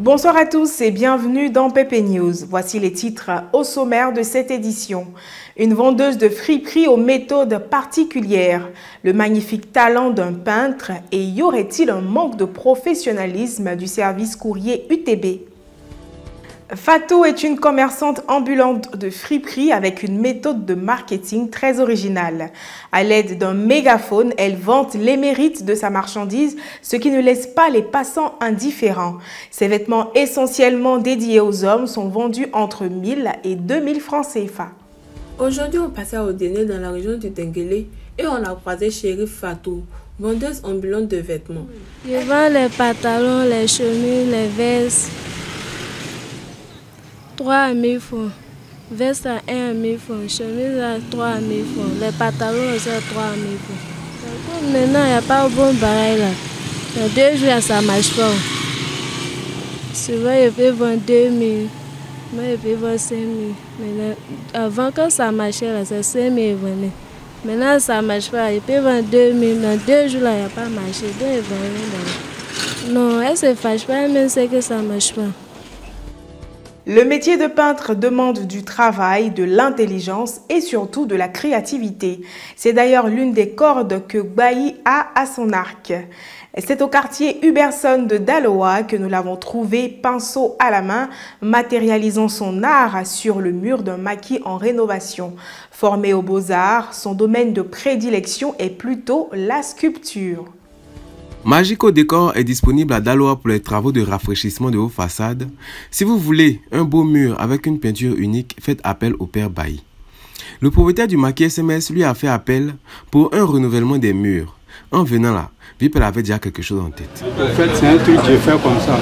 Bonsoir à tous et bienvenue dans PepeNews. Voici les titres au sommaire de cette édition. Une vendeuse de friperies aux méthodes particulières, le magnifique talent d'un peintre et y aurait-il un manque de professionnalisme du service courrier UTB? Fatou est une commerçante ambulante de friperie avec une méthode de marketing très originale. À l'aide d'un mégaphone, elle vante les mérites de sa marchandise, ce qui ne laisse pas les passants indifférents. Ses vêtements essentiellement dédiés aux hommes sont vendus entre 1000 et 2000 francs CFA. Aujourd'hui, on passait au dîner dans la région du Tenguelé et on a croisé Chérif Fatou, vendeuse ambulante de vêtements. Je vends les pantalons, les chemises, les vestes. 3 000 francs, veste à 1 000 francs, chemise à 3 000 francs, les pantalons aussi à 3 000 francs. Donc, maintenant, il n'y a pas de bon baril là. Il y a 2 jours, ça ne marche pas. Souvent, je peux vendre 2 000, moi je peux vendre 5 000. Maintenant, avant, quand ça marchait là, c'est 5 000 venait. Maintenant, ça ne marche pas. Je peux vendre 2 000, dans 2 jours, là, il n'y a pas marché. Donc, je vends 1 000. Non, elle ne se fâche pas, elle même sait que ça ne marche pas. Le métier de peintre demande du travail, de l'intelligence et surtout de la créativité. C'est d'ailleurs l'une des cordes que Gbahi a à son arc. C'est au quartier Uberson de Daloa que nous l'avons trouvé, pinceau à la main, matérialisant son art sur le mur d'un maquis en rénovation. Formé aux beaux-arts, son domaine de prédilection est plutôt la sculpture. Magico Décor est disponible à Daloa pour les travaux de rafraîchissement de vos façades. Si vous voulez un beau mur avec une peinture unique, faites appel au père Bailly. Le propriétaire du maquis SMS lui a fait appel pour un renouvellement des murs. En venant là, Bipel avait déjà quelque chose en tête. En fait, c'est un truc que j'ai fait comme ça.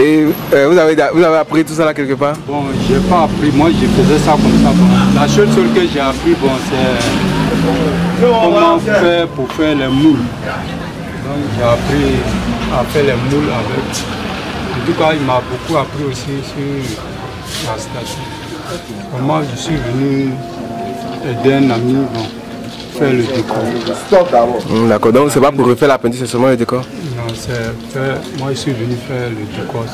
Et vous avez appris tout ça là quelque part? Bon, j'ai pas appris. Moi, je faisais ça comme ça. Bon. La chose sur laquelle j'ai appris, bon, c'est comment faire pour faire les moules. Donc j'ai appris à faire les moules avec. En tout cas, il m'a beaucoup appris aussi sur la statue. Moi, je suis venu aider un ami pour faire le décor. D'accord, donc c'est pas pour refaire la peinture, c'est seulement le décor? Non, c'est moi je suis venu faire le décor.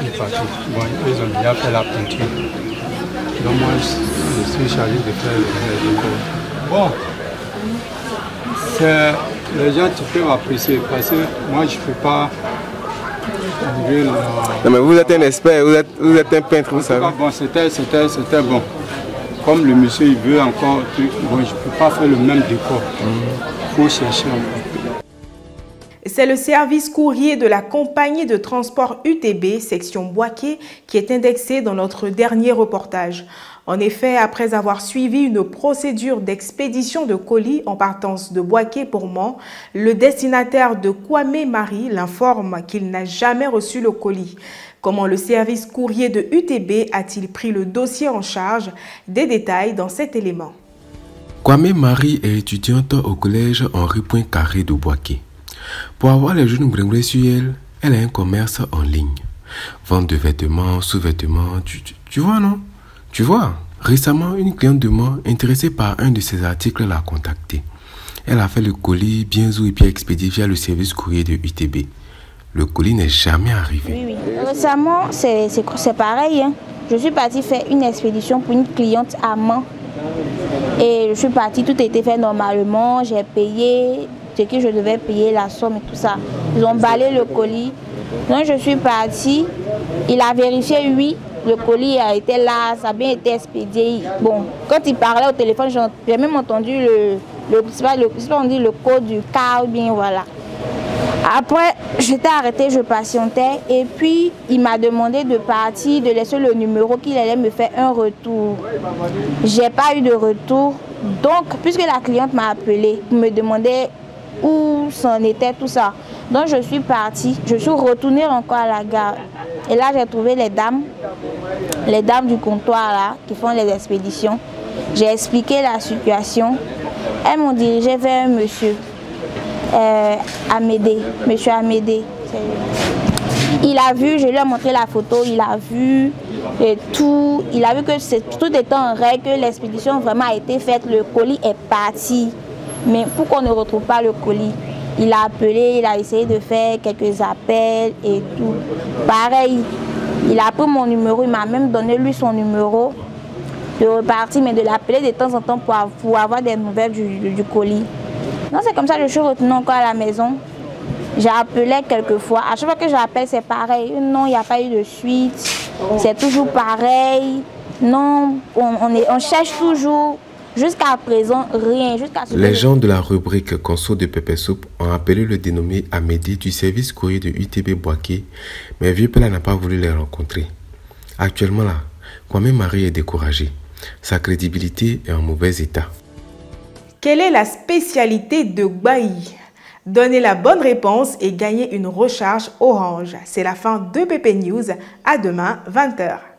Ils ont déjà fait la peinture. Donc moi, je suis chargé de faire le décor. Bon, c'est... Les gens, tu peux m'apprécier parce que moi, je ne peux pas. Non, mais vous êtes un expert, vous êtes un peintre, vous savez. Bon, c'était bon. Comme le monsieur, il veut encore un truc, bon, je ne peux pas faire le même décor. Il faut chercher un peu. C'est le service courrier de la compagnie de transport UTB, section Bouaké, qui est indexé dans notre dernier reportage. En effet, après avoir suivi une procédure d'expédition de colis en partance de Bouaké pour Mans, le destinataire de Kwame Marie l'informe qu'il n'a jamais reçu le colis. Comment le service courrier de UTB a-t-il pris le dossier en charge? Des détails dans cet élément. Kwame Marie est étudiante au collège Henri Point-Carré de Bouaké. Pour avoir les jeunes bringlés sur elle, elle a un commerce en ligne. Vente de vêtements, sous-vêtements, tu vois non? Tu vois, récemment, une cliente de moi, intéressée par un de ses articles, l'a contactée. Elle a fait le colis bien et puis expédié via le service courrier de UTB. Le colis n'est jamais arrivé. Oui, oui. Récemment, c'est pareil. Hein. Je suis partie faire une expédition pour une cliente à Mans. Et je suis partie, tout a été fait normalement, j'ai payé... C'est que je devais payer la somme et tout ça. Ils ont balayé le colis. Donc je suis partie, il a vérifié, oui, le colis a été là, ça a bien été expédié. Bon, quand il parlait au téléphone, j'ai même entendu le code du car, bien voilà. Après, j'étais arrêtée, je patientais et puis il m'a demandé de partir, de laisser le numéro qu'il allait me faire un retour. J'ai pas eu de retour. Donc, puisque la cliente m'a appelée, il me demandait où s'en était tout ça. Donc je suis partie, je suis retournée encore à la gare. Et là j'ai trouvé les dames du comptoir là, qui font les expéditions. J'ai expliqué la situation. Elles m'ont dirigée vers un monsieur, Amédé. Monsieur Amédé. Il a vu, je lui ai montré la photo, il a vu et tout. Il a vu que tout était en règle, que l'expédition vraiment a été faite, le colis est parti. Mais pourquoi on ne retrouve pas le colis? Il a appelé, il a essayé de faire quelques appels et tout. Pareil, il a pris mon numéro, il m'a même donné lui son numéro de repartir, mais de l'appeler de temps en temps pour avoir des nouvelles du colis. Non, c'est comme ça, je suis retenue encore à la maison. J'appelais quelquefois. À chaque fois que j'appelle, c'est pareil. Non, il n'y a pas eu de suite. C'est toujours pareil. Non, on cherche toujours. Jusqu'à présent, rien. Les gens de la rubrique Conso de Pépé Soup ont appelé le dénommé Amédé du service courrier de UTB Bouaké, mais Vieux Pela n'a pas voulu les rencontrer. Actuellement, là, Kwame Marie est découragé. Sa crédibilité est en mauvais état. Quelle est la spécialité de Gbahi? Donnez la bonne réponse et gagnez une recharge Orange. C'est la fin de PepeNews. À demain, 20 h.